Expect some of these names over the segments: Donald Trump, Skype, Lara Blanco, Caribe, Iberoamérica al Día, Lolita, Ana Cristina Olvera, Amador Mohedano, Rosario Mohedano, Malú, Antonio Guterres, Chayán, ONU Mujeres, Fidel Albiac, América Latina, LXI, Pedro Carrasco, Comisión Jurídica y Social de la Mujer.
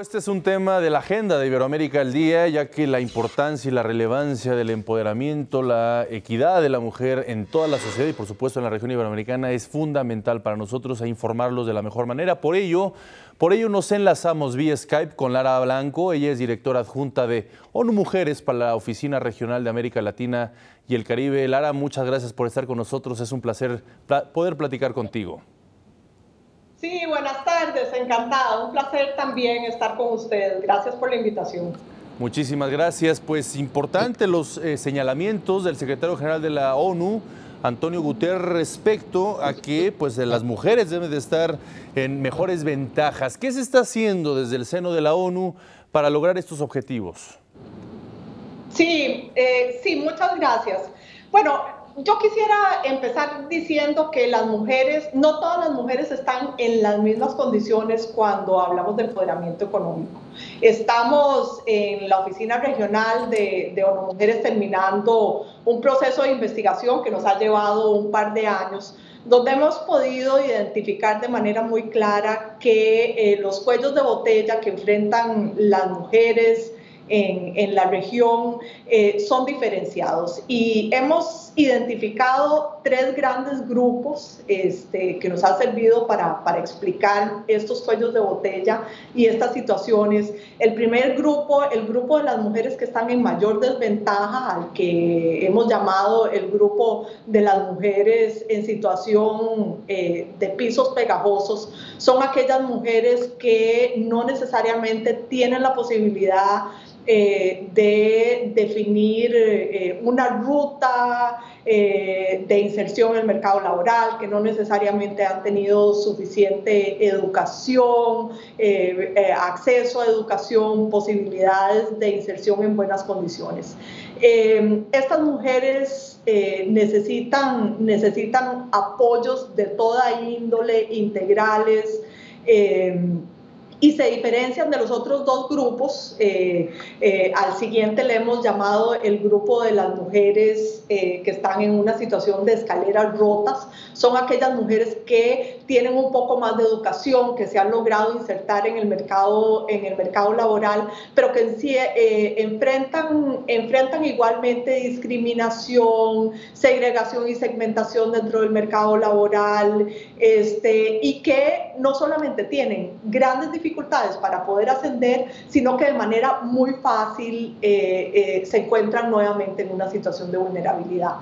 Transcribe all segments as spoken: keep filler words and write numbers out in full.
Este es un tema de la agenda de Iberoamérica al Día, ya que la importancia y la relevancia del empoderamiento, la equidad de la mujer en toda la sociedad y por supuesto en la región iberoamericana es fundamental para nosotros a informarlos de la mejor manera. Por ello, por ello nos enlazamos vía Skype con Lara Blanco. Ella es directora adjunta de ONU Mujeres para la Oficina Regional de América Latina y el Caribe. Lara, muchas gracias por estar con nosotros. Es un placer pl- poder platicar contigo. Sí, buenas tardes, encantada. Un placer también estar con ustedes. Gracias por la invitación. Muchísimas gracias. Pues importante los eh, señalamientos del secretario general de la ONU, Antonio Guterres, respecto a que pues, las mujeres deben de estar en mejores ventajas. ¿Qué se está haciendo desde el seno de la ONU para lograr estos objetivos? Sí, eh, sí, muchas gracias. Bueno, yo quisiera empezar diciendo que las mujeres, no todas las mujeres están en las mismas condiciones cuando hablamos de empoderamiento económico. Estamos en la oficina regional de, de ONU Mujeres terminando un proceso de investigación que nos ha llevado un par de años, donde hemos podido identificar de manera muy clara que eh, los cuellos de botella que enfrentan las mujeres En, en la región eh, son diferenciados, y hemos identificado tres grandes grupos este, que nos han servido para, para explicar estos cuellos de botella y estas situaciones. El primer grupo, el grupo de las mujeres que están en mayor desventaja, al que hemos llamado el grupo de las mujeres en situación eh, de pisos pegajosos, son aquellas mujeres que no necesariamente tienen la posibilidad Eh, de definir eh, una ruta eh, de inserción en el mercado laboral, que no necesariamente han tenido suficiente educación, eh, eh, acceso a educación, posibilidades de inserción en buenas condiciones. Eh, estas mujeres eh, necesitan, necesitan apoyos de toda índole, integrales, eh, y se diferencian de los otros dos grupos. Eh, eh, al siguiente le hemos llamado el grupo de las mujeres eh, que están en una situación de escaleras rotas. Son aquellas mujeres que tienen un poco más de educación, que se han logrado insertar en el mercado, en el mercado laboral, pero que eh, enfrentan, enfrentan igualmente discriminación, segregación y segmentación dentro del mercado laboral, este, y que no solamente tienen grandes dificultades dificultades para poder ascender, sino que de manera muy fácil eh, eh, se encuentran nuevamente en una situación de vulnerabilidad.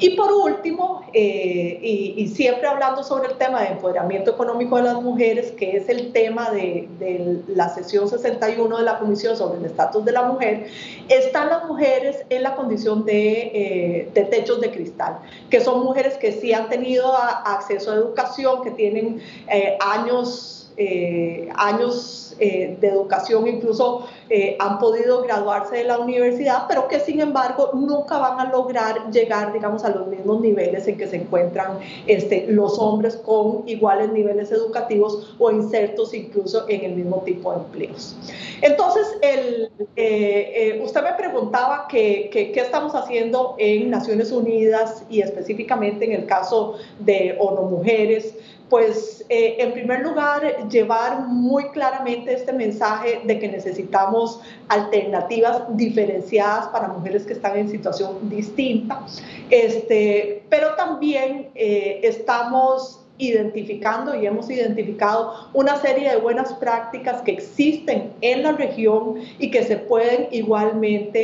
Y por último, eh, y, y siempre hablando sobre el tema de empoderamiento económico de las mujeres, que es el tema de, de la sesión sesenta y uno de la Comisión sobre el Estatus de la Mujer, están las mujeres en la condición de, eh, de techos de cristal, que son mujeres que sí han tenido a, a acceso a educación, que tienen eh, años... Eh, años eh, de educación, incluso eh, han podido graduarse de la universidad, pero que sin embargo nunca van a lograr llegar, digamos, a los mismos niveles en que se encuentran este, los hombres con iguales niveles educativos o insertos incluso en el mismo tipo de empleos. Entonces, el, eh, eh, usted me preguntaba que, que, qué estamos haciendo en Naciones Unidas y específicamente en el caso de ONU Mujeres. Pues eh, en primer lugar, llevar muy claramente este mensaje de que necesitamos alternativas diferenciadas para mujeres que están en situación distinta, este, pero también eh, estamos identificando y hemos identificado una serie de buenas prácticas que existen en la región y que se pueden igualmente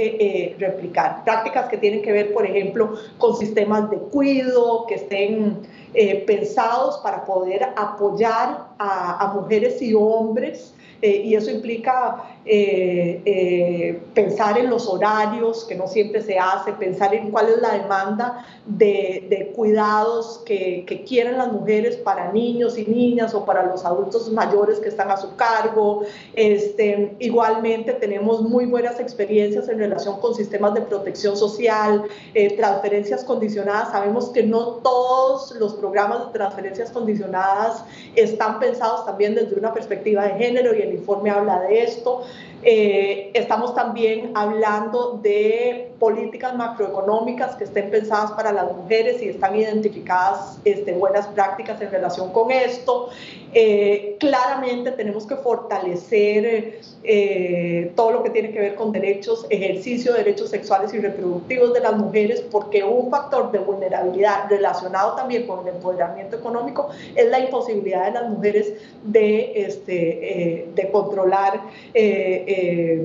eh, replicar. Prácticas que tienen que ver, por ejemplo, con sistemas de cuidado que estén eh, pensados para poder apoyar a, a mujeres y hombres. Eh, y eso implica eh, eh, pensar en los horarios, que no siempre se hace, pensar en cuál es la demanda de, de cuidados que, que quieren las mujeres para niños y niñas o para los adultos mayores que están a su cargo. Este, igualmente tenemos muy buenas experiencias en relación con sistemas de protección social, eh, transferencias condicionadas. Sabemos que no todos los programas de transferencias condicionadas están pensados también desde una perspectiva de género, y el informe habla de esto, Eh, estamos también hablando de políticas macroeconómicas que estén pensadas para las mujeres y están identificadas este, buenas prácticas en relación con esto. Eh, claramente tenemos que fortalecer eh, todo lo que tiene que ver con derechos, ejercicio de derechos sexuales y reproductivos de las mujeres, porque un factor de vulnerabilidad relacionado también con el empoderamiento económico es la imposibilidad de las mujeres de, este, eh, de controlar eh, Eh,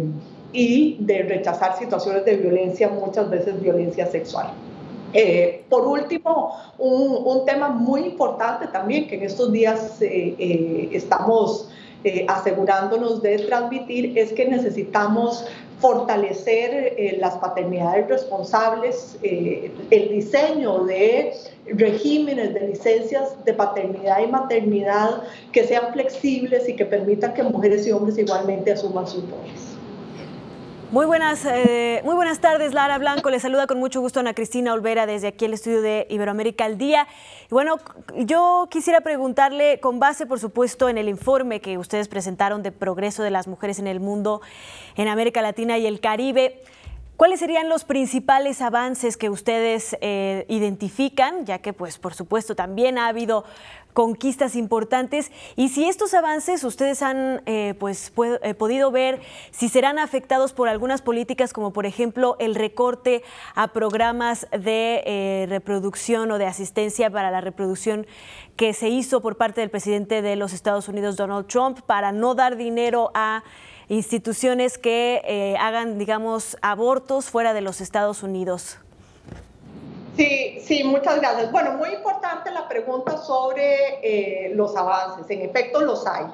y de rechazar situaciones de violencia, muchas veces violencia sexual. Eh, por último, un, un tema muy importante también que en estos días eh, eh, estamos eh, asegurándonos de transmitir es que necesitamos fortalecer eh, las paternidades responsables, eh, el diseño de regímenes de licencias de paternidad y maternidad que sean flexibles y que permitan que mujeres y hombres igualmente asuman sus roles. Muy buenas, eh, muy buenas tardes, Lara Blanco. Les saluda con mucho gusto Ana Cristina Olvera desde aquí el estudio de Iberoamérica al Día. Y bueno, yo quisiera preguntarle, con base, por supuesto, en el informe que ustedes presentaron de progreso de las mujeres en el mundo, en América Latina y el Caribe, ¿cuáles serían los principales avances que ustedes eh, identifican? Ya que, pues, por supuesto, también ha habido conquistas importantes. Y si estos avances ustedes han eh, pues, pod- eh, podido ver, si serán afectados por algunas políticas, como por ejemplo el recorte a programas de eh, reproducción o de asistencia para la reproducción que se hizo por parte del presidente de los Estados Unidos, Donald Trump, para no dar dinero a instituciones que eh, hagan, digamos, abortos fuera de los Estados Unidos. Sí, sí, muchas gracias. Bueno, muy importante la pregunta sobre eh, los avances. En efecto, los hay.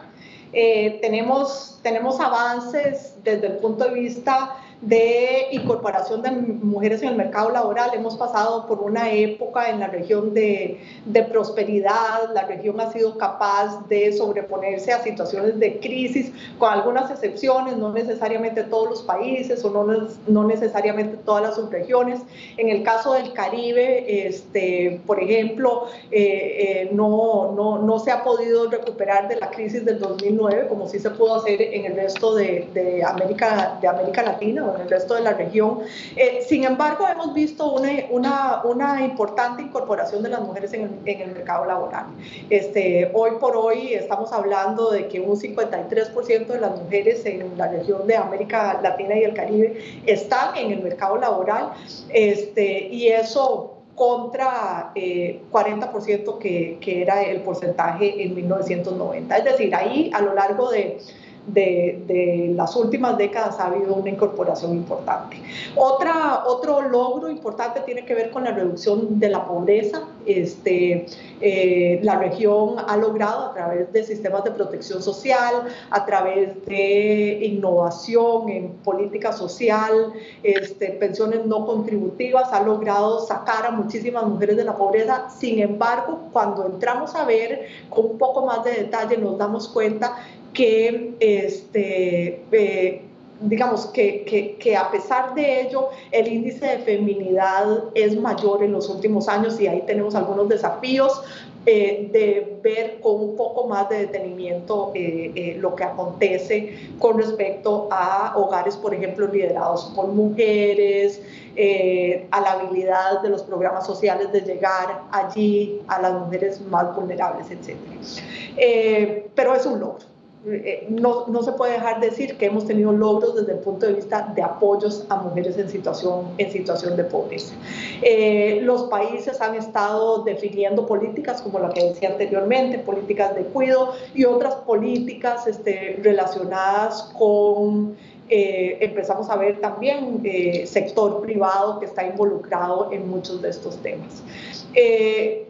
Eh, tenemos, tenemos avances desde el punto de vista de incorporación de mujeres en el mercado laboral. Hemos pasado por una época en la región de, de prosperidad. La región ha sido capaz de sobreponerse a situaciones de crisis, con algunas excepciones, no necesariamente todos los países o no, no necesariamente todas las subregiones. En el caso del Caribe, este, por ejemplo, eh, eh, no, no, no se ha podido recuperar de la crisis del dos mil nueve, como sí se pudo hacer en el resto de, de, América, de América Latina, en el resto de la región. Eh, sin embargo, hemos visto una, una, una importante incorporación de las mujeres en el, en el mercado laboral. Este, hoy por hoy estamos hablando de que un cincuenta y tres por ciento de las mujeres en la región de América Latina y el Caribe están en el mercado laboral, este, y eso contra eh, cuarenta por ciento que, que era el porcentaje en mil novecientos noventa. Es decir, ahí a lo largo de De, de las últimas décadas ha habido una incorporación importante. Otra, otro logro importante tiene que ver con la reducción de la pobreza. Este, eh, la región ha logrado, a través de sistemas de protección social, a través de innovación en política social, este, pensiones no contributivas, ha logrado sacar a muchísimas mujeres de la pobreza. Sin embargo, cuando entramos a ver con un poco más de detalle, nos damos cuenta que, este, eh, digamos, que, que, que a pesar de ello, el índice de feminidad es mayor en los últimos años, y ahí tenemos algunos desafíos eh, de ver con un poco más de detenimiento eh, eh, lo que acontece con respecto a hogares, por ejemplo, liderados por mujeres, eh, a la habilidad de los programas sociales de llegar allí a las mujeres más vulnerables, etcétera. Eh, pero es un logro. No, no se puede dejar decir que hemos tenido logros desde el punto de vista de apoyos a mujeres en situación, en situación de pobreza. Eh, los países han estado definiendo políticas, como la que decía anteriormente, políticas de cuidado y otras políticas este, relacionadas con... Eh, empezamos a ver también eh, sector privado que está involucrado en muchos de estos temas. Eh,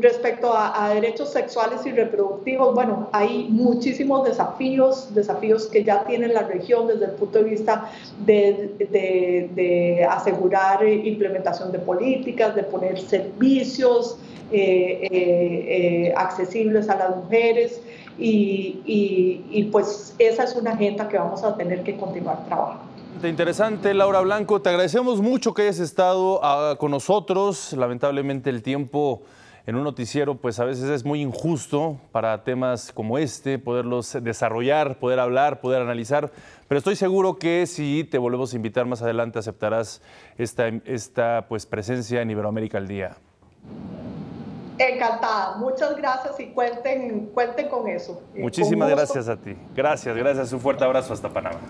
Respecto a, a derechos sexuales y reproductivos, bueno, hay muchísimos desafíos, desafíos que ya tiene la región desde el punto de vista de, de, de asegurar implementación de políticas, de poner servicios eh, eh, eh, accesibles a las mujeres, y, y, y pues esa es una agenda que vamos a tener que continuar trabajando. Interesante, Lara Blanco. Te agradecemos mucho que hayas estado uh, con nosotros. Lamentablemente el tiempo en un noticiero, pues a veces es muy injusto para temas como este poderlos desarrollar, poder hablar, poder analizar, pero estoy seguro que si te volvemos a invitar más adelante aceptarás esta, esta pues, presencia en Iberoamérica al Día. Encantada, muchas gracias y cuenten, cuenten con eso. Muchísimas gracias a ti, gracias, gracias, un fuerte abrazo hasta Panamá.